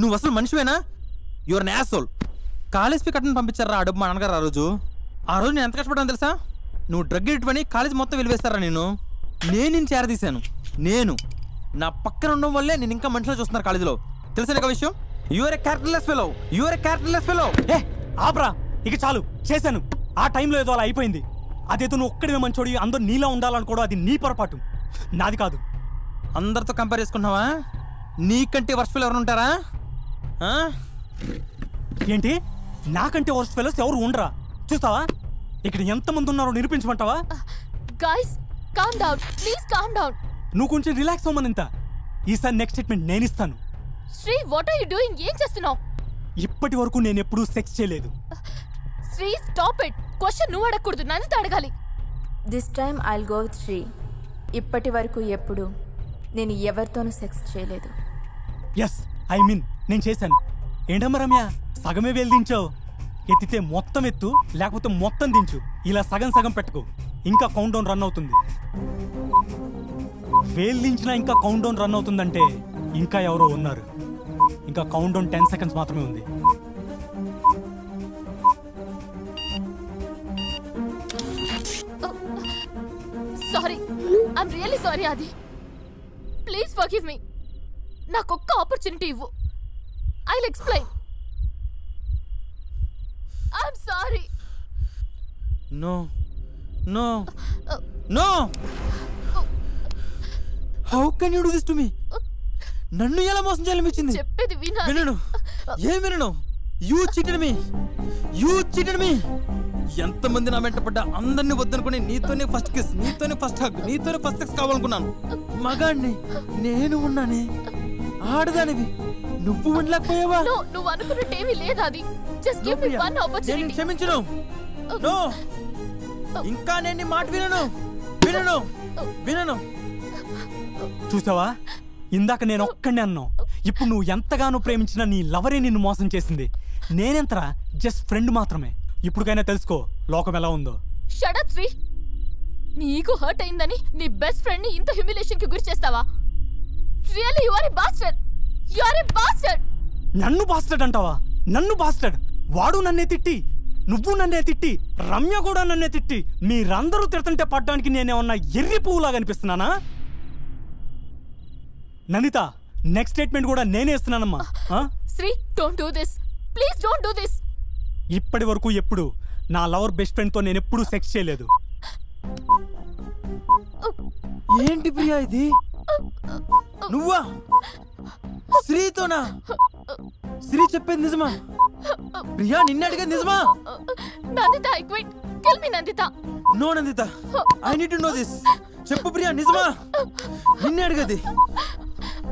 నువ్వు అసలు మనిషివేనా? యువర్ నాసోల్. కాలేజ్ ఫీ కట్టని పంపించారా ఆ డబ్బు మా నాన్నగారు ఆ రోజు? ఆ రోజు నేను ఎంత కష్టపడ్డాను తెలుసా? నువ్వు డ్రగ్ ఇటువని కాలేజ్ మొత్తం వెలివేస్తారా నేను? నేను నేను చేరదీశాను. నేను నా పక్కన ఉండడం వల్లే నేను ఇంకా మనుషులు చూస్తున్నారు కాలేజీలో. తెలిసిన ఒక విషయం, You are a characterless fellow. You are a characterless fellow. ఏ ఆపరా, ఇక చాలు. చేశాను. ఆ టైంలో ఏదో అలా అయిపోయింది. అదేదో నువ్వు ఒక్కడే మంచోడి అందరూ నీలా ఉండాలనుకోవడం, అది నీ పొరపాటు, నాది కాదు. అందరితో కంపేర్ చేసుకుంటున్నావా? నీకంటే వర్స్ట్ ఫెలో ఎవరు ఉంటారా? ఏంటి, నాకంటే వర్స్ట్ ఫెలోస్ ఎవరు ఉండరా? చూస్తావా ఇక్కడ ఎంతమంది ఉన్నారో నిరూపించమంటావా? Guys calm down, please calm down. నువ్వు కొంచెం రిలాక్స్ అవ్వమని. ఇంత ఈసారి నెక్స్ట్ స్టేట్మెంట్ నేను ఇస్తాను. Shri, what are you doing? ఏం చేస్తున్నావు? ఇప్పటి వరకు నేను ఎప్పుడూ సెక్స్ చేయలేదు. Shri, stop it. క్వశ్చన్ నువ్వు అడగకూడదు, నందిత అడగాలి. This time I will go with Sri. ఇప్పటి వరకు ఎప్పుడు నేను ఎవరితోనూ సెక్స్ చేయలేదు. ఎస్, ఐ మీన్ నేను చేశాను. ఏంటమ్మా రమ్య, సగమే వెల్దించావు. ఎత్తితే మొత్తం ఎత్తు, లేకపోతే మొత్తం దించు. ఇలా సగం సగం పెట్టుకో. ఇంకా కౌంట్ డౌన్ రన్ అవుతుంది. వేల్దించినా ఇంకా కౌంట్ డౌన్ రన్ అవుతుందంటే ఇంకా ఎవరో ఉన్నారు. ఇంకా కౌంట్ డౌన్ టెన్ సెకండ్స్ మాత్రమే ఉంది. Sorry, I am really sorry ఆది. Please forgive me. నాకు ఒక్క ఆపర్చునిటీ ఇవ్వు. I will explain. I am sorry. No no no, how can you do this to me? నన్ను ఎలా మోసం చేయాలనిపించింది? చెప్పేది వినను. ఏం వినను? You cheated me, you cheated me. ఎంతమంది నా వెంట పడ్డా అందరినీ వద్దనుకుని నీతోనే ఫస్ట్ కిస్, నీతోనే ఫస్ట్ హగ్, నీతోనే ఫస్ట్ సెక్స్ కావాలనుకున్నాను. మగాడిని నేను ఉన్నానే, ఆడదానివి నువ్వు ఉండలేకపోయావా? నువ్వు అనుకున్నట్టేమీ లేదు అది. Just give me one opportunity. నేను క్షమించను. నో, ఇంకా నేను నీ మాట వినను, వినను, వినను. చూసావా, ఇందాక నేను ఒక్కడే అన్నావు. ఇప్పుడు నువ్వు ఎంతగానో ప్రేమించిన నీ లవరే నిన్ను మోసం చేసింది. నేనెంతరా, జస్ట్ ఫ్రెండ్ మాత్రమే. ఇప్పుడుకైనా తెలుసుకో లోకం ఎలా ఉందో. Shut up Sri. నీకు హర్ట్ అయిందని నీ బెస్ట్ ఫ్రెండ్ ని ఇంత హ్యూమిలేషన్ కి గురి చేస్తావా? Really you are a bastard, you are a bastard. నన్ను బాస్టర్డ్ అంటావా? నన్ను బాస్టర్డ్. వాడు నన్నే తిట్టి, నువ్వు నన్నే తిట్టి, రమ్య కూడా నన్నే తిట్టి, మీరందరూ తిడుతుంటే పడ్డానికి నేనేమన్నా ఎర్రి పువ్వులాగా అనిపిస్తున్నానా? నందిత, నెక్స్ట్ స్టేట్మెంట్ కూడా నేనే ఇస్తున్నానమ్మా. Shri, don't do this, please don't do this. ఇప్పటి వరకు ఎప్పుడు నా లవర్ బెస్ట్ ఫ్రెండ్ తో నేను ఎప్పుడూ సెక్స్ చేయలేదు. ఏంటి ప్రియా ఇది? నువ్వా శ్రీతోనా? శ్రీ చెప్పేది నిజమా? ప్రియా నిన్ను అడిగేది నిజమా? Nanditha, I quit. Tell me Nanditha. No Nanditha, I need to know this. చెప్పు ప్రియా, నిజమా? నిన్నే అడిగేది.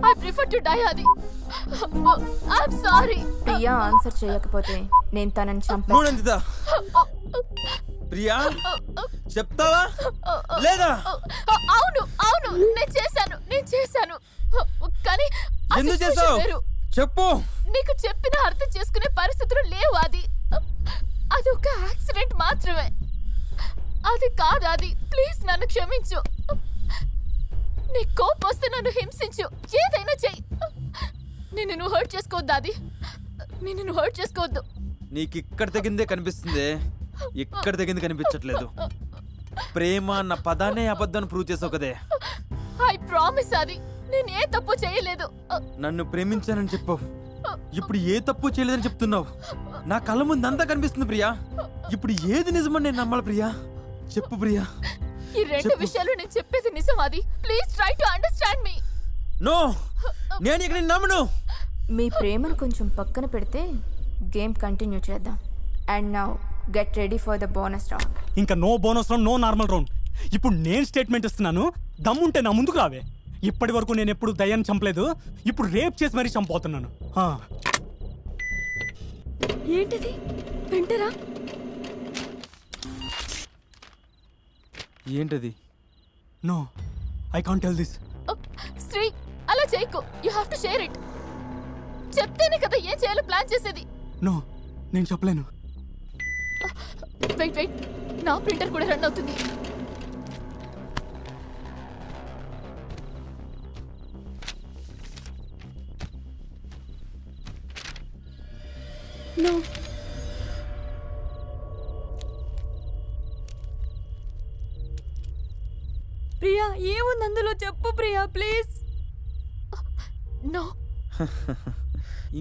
I prefer to die, Adi. I'm sorry. Priya, answer cheyakapothe nenu tanani champanu. No, Nanditha. Priya, cheptava? Ledha. Avunu, avunu. Nenu chesanu, nenu chesanu. Kani endu chesavu? Cheppu. Niku cheppina artham cheskune paristhitulu levu Adi. Adi oka accident maatrame. Adi kaadu Adi. Please nannu kshaminchu. నీ కోపం వస్తే నన్ను హింసించు, ఏదైనా చెయ్యి. నేను నువ్వు hurt చేసుకోవద్దు అది, నేను నువ్వు హర్ట్ చేసుకోవద్దు. నీకు ఇక్కడ తగిందే కనిపిస్తుంది, ఇక్కడ తగింది కనిపించట్లేదు. ప్రేమ అన్న పదానే అబద్ధాన్ని ప్రూవ్ చేసావు కదే. ఐ ప్రామిస్ అది, నేను ఏ తప్పు చేయలేదు. నన్ను ప్రేమించానని చెప్పావు, ఇప్పుడు ఏ తప్పు చేయలేదని చెప్తున్నావు. నా కళ్ళ ముందు అంతా కనిపిస్తుంది ప్రియా. ఇప్పుడు ఏది నిజమని నేను నమ్మాలి ప్రియా? చెప్పు ప్రియా. ఈ రెండు విషయాలు నేను చెప్పేది నిజం అది. Please try to understand me. No, నేను ఇక్కడ నమ్మను. మీ ప్రేమను కొంచెం పక్కన పెడితే గేమ్ కంటిన్యూ చేద్దాం. And now get ready for the bonus round. ఇంకా no bonus round, no normal round. ఇప్పుడు నేను స్టేట్మెంట్ ఇస్తున్నాను, దమ్ముంటే నా ముందుకు రావే. ఇప్పటి వరకు నేను ఎప్పుడు దయ్యాన్ని చంపలేదు, ఇప్పుడు రేప్ చేసి మరీ చంపబోతున్నాను. ఏంటిది వింటారా? ఏంటది? No, I can't tell this. Sri అలా చేయకు, you have to share it. చెప్తేనే కదా ఏం చేయాలో ప్లాన్ చేసేది. నో, నేను చెప్పలేను. వెయిట్ వెయిట్, నా ప్రింటర్ కూడా రన్ అవుతుంది. నో, ప్రియా ఏముంది అందులో చెప్పు ప్రియా ప్లీజ్. నో,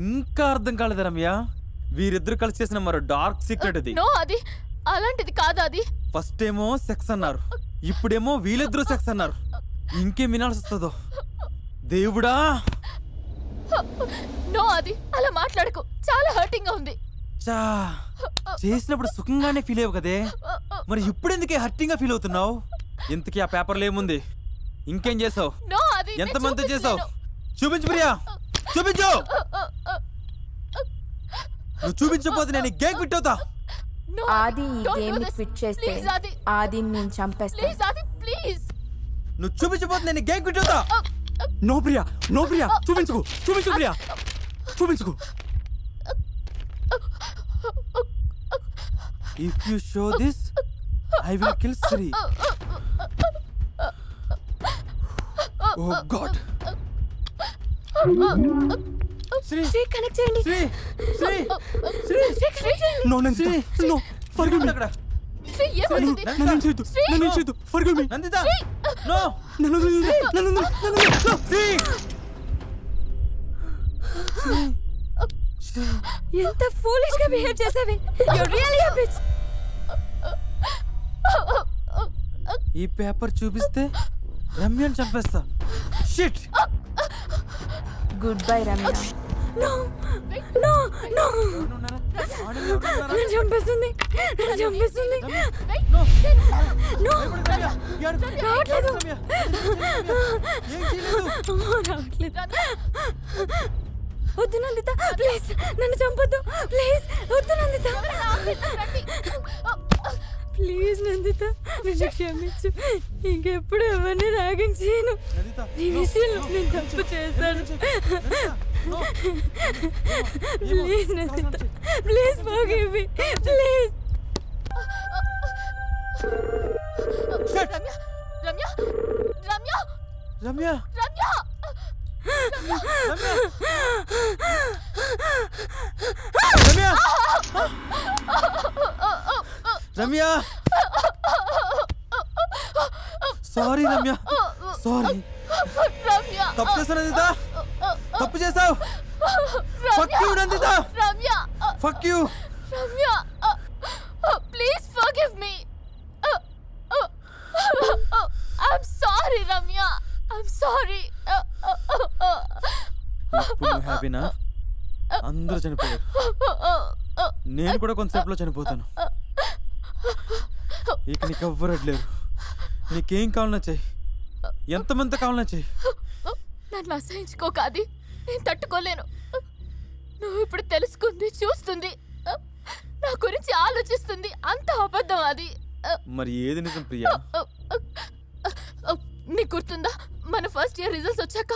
ఇంకా అర్థం కాలేదు రమ్య, వీరిద్దరు కలిసి చేసిన మరో డార్క్ సీక్రెట్ అది. నో అది అలాంటిది కాదు అది. ఫస్ట్ ఏమో సెక్స్ అన్నారు, ఇప్పుడేమో వీళ్ళిద్దరూ సెక్స్ అన్నారు. ఇంకేం వినాల్సి వస్తుందో దేవుడా. నో అది అలా మాట్లాడకు, చాలా హర్టింగ్ గా ఉంది. చా, చేసినప్పుడు సుఖంగానే ఫీల్ అయ్యావు కదే, మరి ఇప్పుడు ఎందుకే హర్టింగ్ గా ఫీల్ అవుతున్నావు? ఇంతకీ ఆ పేపర్లో ఏముంది? ఇంకేం చేసావు? ఎంతమంది చేసావు? చూపించు ప్రియా, చూపించు. నువ్వు చూపించకపోతే నేను గేమ్ ఫిట్ అవుతా. ఆది ఈ గేమ్ ఫిట్ చేస్తే ఆదిని నేను చంపేస్తా. ప్లీజ్ ఆది ప్లీజ్, నువ్వు చూపించకపోతే నేను గేమ్ ఫిట్ అవుతా. నో ప్రియా, నో ప్రియా, చూపించుకో, చూపించు ప్రియా, చూపించుకో. If you show this I will kill Sri. Oh God! Sri, Sri, connect Sri. Sri, Sri, Sri, Sri, no, Nanditha, no, forgive me. Sri, ye bol de. Nanditha, Nanditha, forgive me. Nanditha, no, no, no, no, no, no, Sri. Yenta foolish ka behave jaisa ve. You're really a bitch. ఈ paper చూపిస్తే రమ్యను చంపేస్తా. Shit, good bye Ramya. No no no, నేను చంపేస్తుంది, నేను చంపేస్తుంది. No no, రావట్లేదు, రావట్లేదు. వద్దు నందిత ప్లీజ్, నన్ను చంపొద్దు ప్లీజ్. వద్దు నందిత ప్లీజ్, నందిత నన్ను క్షమించు, ఇంకెప్పుడు ఎవరిని ర్యాగింగ్ చేయను. ఈ విషయంలో నేను తప్పు చేశాను, please Nanditha, please forgive me, please. Ramya Ramya Ramya Ramya Ramya Ramya Ramya, sorry Ramya, sorry. తప్పు చేశావు నందిత, తప్పు చేశావు. Fuck you Nandita, Ramya fuck you. Ramya please forgive me, I am sorry Ramya, I am sorry. హ్యాపీనా? అందరూ చనిపోయారు, నేను కూడా కొంతసేపులో చనిపోతాను. ఇక నీకు ఎవ్వరట్లేరు, నీకేం కావాలన్నా చెయ్యి, ఎంతమంది కావాలన్నా చెయ్యి. నన్ను అసహించుకోకాది, నేను తట్టుకోలేను. నువ్వు ఇప్పుడు తెలుసుకుంది, చూస్తుంది, నా గురించి ఆలోచిస్తుంది, అంత అబద్ధం అది. మరి ఏది నిజం ప్రియా? నీకు గుర్తుందా, మన ఫస్ట్ ఇయర్ రిజల్ట్స్ వచ్చాక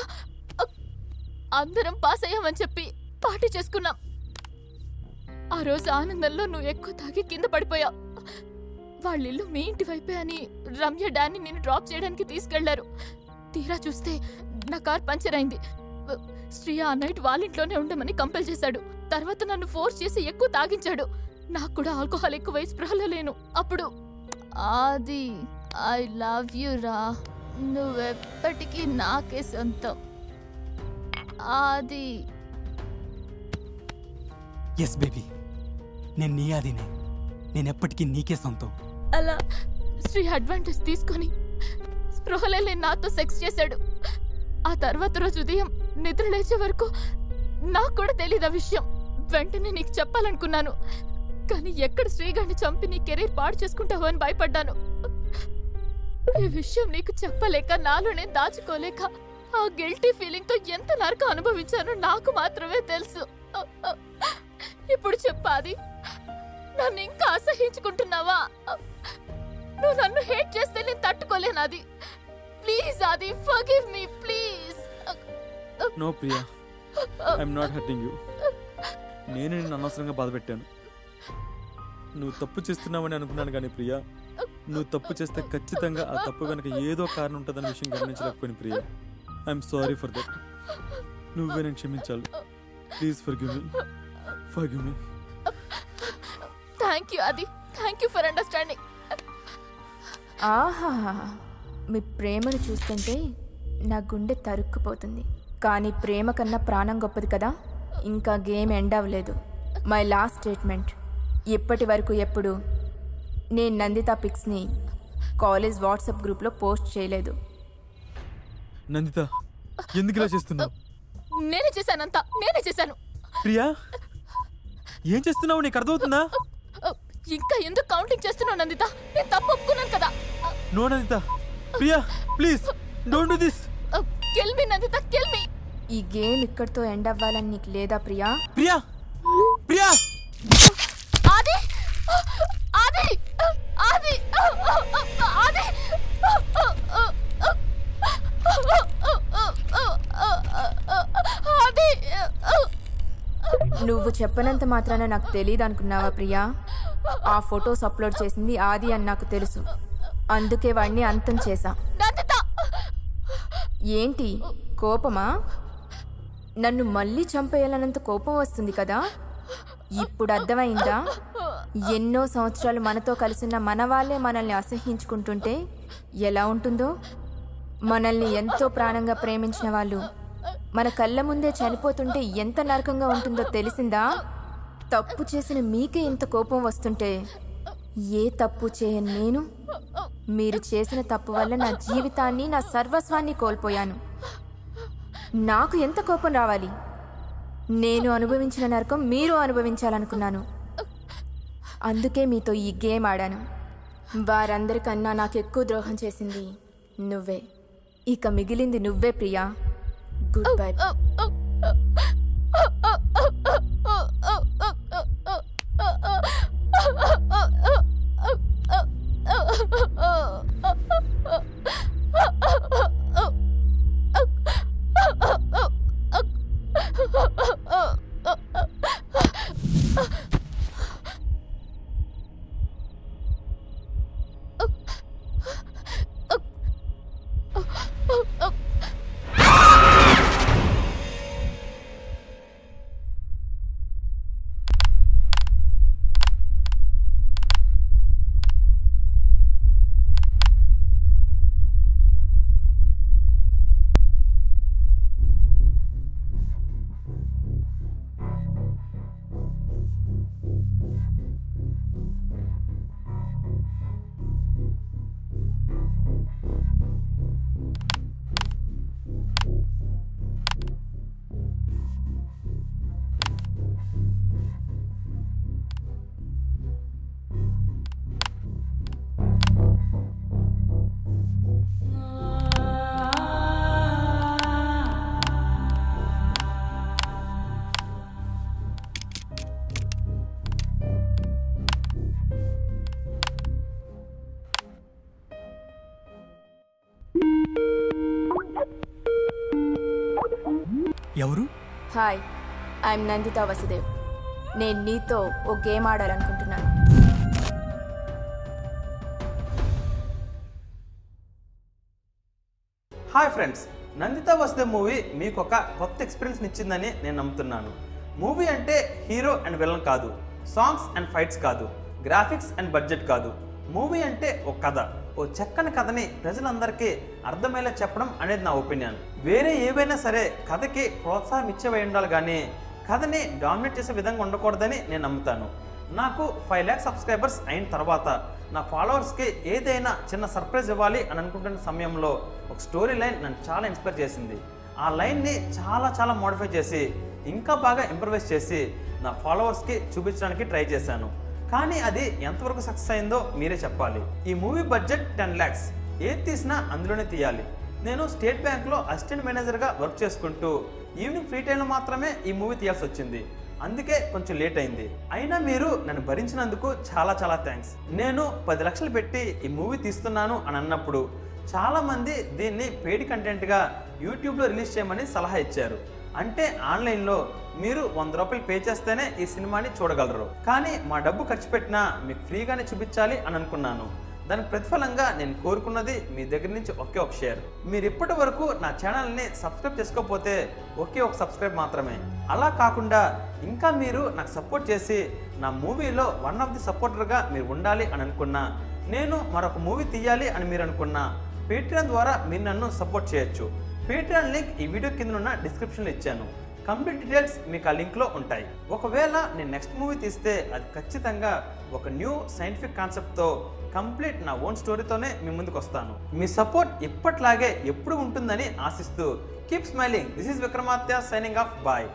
అందరం పాస్ అయ్యామని చెప్పి పార్టీ చేసుకున్నాం. ఆ రోజు ఆనందంలో నువ్వు ఎక్కువ తాగి కింద పడిపోయావు. వాళ్ళిల్లు మీ ఇంటి వైపే అని రమ్య డాన్ని నేను డ్రాప్ చేయడానికి తీసుకెళ్లారు. తీరా చూస్తే నా కార్ పంచర్ అయింది. శ్రీయ ఆ నైట్ వాళ్ళ ఇంట్లోనే ఉండమని కంపెల్ చేశాడు. తర్వాత నన్ను ఫోర్స్ చేసి ఎక్కువ తాగించాడు. నాకు కూడా ఆల్కహాల్ ఎక్కువ స్పృహలో లేను. అప్పుడు ఆది, ఐ లవ్ యు రా, నువ్వెప్పటికీ నాకే సొంతం ఆది. ఎస్ బేబీ, నేను నీ ఆదినే, నేను ఎప్పటికీ నీకే సొంతం. అలా శ్రీ అడ్వాంటేజ్ తీసుకొని స్పృహలే నేను నాతో సెక్స్ చేశాడు. ఆ తర్వాత రోజు ఉదయం నిద్ర లేచే వరకు నాకు కూడా తెలీదు ఆ విషయం. వెంటనే నీకు చెప్పాలనుకున్నాను, కానీ ఎక్కడ శ్రీగాన్ని చంపి నీ కెరీర్ పాడు చేసుకుంటావు అని భయపడ్డాను. ఈ విషయం నీకు చెప్పలేక, నాలోనే దాచుకోలేక, ఆ గిల్టీ ఫీలింగ్తో ఎంత నరకం అనుభవించానో నాకు మాత్రమే తెలుసు. ఇప్పుడు చెప్పాది, నన్ను ఇంకా అసహించుకుంటున్నావా? నువ్వు నన్ను హేట్ చేస్తే నేను తట్టుకోలేను అది. ప్లీజ్ అది, forgive me please. No Priya, I'm not hurting you. నేను నిన్ను అనవసరంగా బాధపెట్టాను. నువ్వు తప్పు చేస్తున్నావని అనుకున్నాను, కానీ ప్రియా నువ్వు తప్పు చేస్తే ఖచ్చితంగా ఆ తప్పు వెనక ఏదో కారణం ఉంటుందన్న విషయం గమనించలేకపోయింది Priya. I'm sorry for that. నువ్వే నేను క్షమించాలి. Please forgive me, forgive me. Thank you ఆది, థ్యాంక్ యూ ఫర్ అండర్స్టాండింగ్. ఆహా, మీ ప్రేమను చూస్తుంటే నా గుండె తరుక్కుపోతుంది. కానీ ప్రేమ కన్నా ప్రాణం గొప్పది కదా. ఇంకా గేమ్ ఎండ్ అవ్వలేదు. My last statement. ఇప్పటి వరకు ఎప్పుడు నేను నందిత పిక్స్ని కాలేజ్ వాట్సాప్ గ్రూప్లో పోస్ట్ చేయలేదు. నందిత, ఎందుకు ఇలా చేస్తున్నావు? నేనే చేశానంతా, నేనే చేశాను. ప్రియా, ఏం చేస్తున్నావు? నీకు అర్థమవుతుందా? ఇంకా ఎందుకు కౌంటింగ్ చేస్తున్నావు నందిత? నేను తప్పు ఒప్పుకున్నాను కదా. No Nanditha, Priya please don't do this. Kill me Nanditha, kill me. ఈ గేమ్ ఇక్కడతో ఎండ్ అవ్వాలని నీకు లేదా ప్రియా? ప్రియా, ప్రియా. ఆది, ఆది, ఆది, ఆది. నువ్వు చెప్పనంత మాత్రాన నాకు తెలియదు అనుకున్నావా ప్రియా? ఆ ఫొటోస్ అప్లోడ్ చేసింది ఆది అని నాకు తెలుసు. అందుకే వాడిని అంతం చేశా. ఏంటి కోపమా? నన్ను మళ్ళీ చంపేయాలన్నంత కోపం వస్తుంది కదా. ఇప్పుడు అర్థమైందా? ఎన్నో సంవత్సరాలు మనతో కలిసిన మన వాళ్ళే మనల్ని అసహించుకుంటుంటే ఎలా ఉంటుందో. మనల్ని ఎంతో ప్రాణంగా ప్రేమించిన వాళ్ళు మన కళ్ళ ముందే చనిపోతుంటే ఎంత నరకంగా ఉంటుందో తెలిసిందా? తప్పు చేసిన మీకే ఇంత కోపం వస్తుంటే ఏ తప్పు చేయను నేను. మీరు చేసిన తప్పు వల్ల నా జీవితాన్ని, నా సర్వస్వాన్ని కోల్పోయాను. నాకు ఎంత కోపం రావాలి? నేను అనుభవించిన నరకం మీరు అనుభవించాలనుకున్నాను. అందుకే మీతో ఈ గేమ్ ఆడాను. వారందరికన్నా నాకు ఎక్కువ ద్రోహం చేసింది నువ్వే. ఇక మిగిలింది నువ్వే Priya. Good bye. Hi I'm Nanditha Vasudev. నేను నీతో ఓ గేమ్ ఆడాలనుకుంటున్నాను. Hi friends, Nanditha Vasudev movie మీకు ఒక కొత్త ఎక్స్పీరియన్స్ ఇచ్చిందని నేను నమ్ముతున్నాను. మూవీ అంటే హీరో అండ్ విలన్ కాదు, సాంగ్స్ అండ్ ఫైట్స్ కాదు, గ్రాఫిక్స్ అండ్ బడ్జెట్ కాదు. మూవీ అంటే ఒక కథ, ఓ చక్కని కథని ప్రజలందరికీ అర్థమయ్యేలా చెప్పడం అనేది నా ఒపీనియన్. వేరే ఏవైనా సరే కథకి ప్రోత్సాహం ఇచ్చేవై ఉండాలి, కానీ కథని డామినేట్ చేసే విధంగా ఉండకూడదని నేను నమ్ముతాను. నాకు ఫైవ్ ల్యాక్ సబ్స్క్రైబర్స్ అయిన తర్వాత నా ఫాలోవర్స్కి ఏదైనా చిన్న సర్ప్రైజ్ ఇవ్వాలి అని అనుకుంటున్న సమయంలో ఒక స్టోరీ లైన్ నన్ను చాలా ఇన్స్పైర్ చేసింది. ఆ లైన్ని చాలా చాలా మోడిఫై చేసి ఇంకా బాగా ఇంప్రూవైజ్ చేసి నా ఫాలోవర్స్కి చూపించడానికి ట్రై చేశాను. కానీ అది ఎంతవరకు సక్సెస్ అయిందో మీరే చెప్పాలి. ఈ మూవీ బడ్జెట్ టెన్ ల్యాక్స్, ఏది తీసినా అందులోనే తీయాలి. నేను స్టేట్ బ్యాంక్లో అసిస్టెంట్ మేనేజర్గా వర్క్ చేసుకుంటూ ఈవినింగ్ ఫ్రీ టైంలో మాత్రమే ఈ మూవీ తీయాల్సి వచ్చింది. అందుకే కొంచెం లేట్ అయింది. అయినా మీరు నన్ను భరించినందుకు చాలా చాలా థ్యాంక్స్. నేను పది లక్షలు పెట్టి ఈ మూవీ తీస్తున్నాను అని అన్నప్పుడు చాలామంది దీన్ని పెయిడ్ కంటెంట్గా యూట్యూబ్లో రిలీజ్ చేయమని సలహా ఇచ్చారు. అంటే ఆన్లైన్లో మీరు వంద రూపాయలు పే చేస్తేనే ఈ సినిమాని చూడగలరు. కానీ మా డబ్బు ఖర్చు పెట్టినా మీకు ఫ్రీగానే చూపించాలి అని అనుకున్నాను. దానికి ప్రతిఫలంగా నేను కోరుకున్నది మీ దగ్గర నుంచి ఒకే ఒక షేర్. మీరు ఇప్పటి వరకు నా ఛానల్ని సబ్స్క్రైబ్ చేసుకోకపోతే ఒకే ఒక సబ్స్క్రైబ్ మాత్రమే. అలా కాకుండా ఇంకా మీరు నాకు సపోర్ట్ చేసి నా మూవీలో వన్ ఆఫ్ ది సపోర్టర్గా మీరు ఉండాలి అని అనుకున్నా, నేను మరొక మూవీ తీయాలి అని మీరు అనుకున్నా, పేట్రియన్ ద్వారా మీరు నన్ను సపోర్ట్ చేయొచ్చు. పేట్రియన్ లింక్ ఈ వీడియో కిందనున్న డిస్క్రిప్షన్లో ఇచ్చాను. కంప్లీట్ డీటెయిల్స్ మీకు ఆ లింక్లో ఉంటాయి. ఒకవేళ నేను నెక్స్ట్ మూవీ తీస్తే అది ఖచ్చితంగా ఒక న్యూ సైంటిఫిక్ కాన్సెప్ట్తో కంప్లీట్ నా ఓన్ స్టోరీతోనే మీ ముందుకు వస్తాను. మీ సపోర్ట్ ఇప్పట్లాగే ఎప్పుడు ఉంటుందని ఆశిస్తూ keep smiling. This is Vikramaditya signing off. Bye.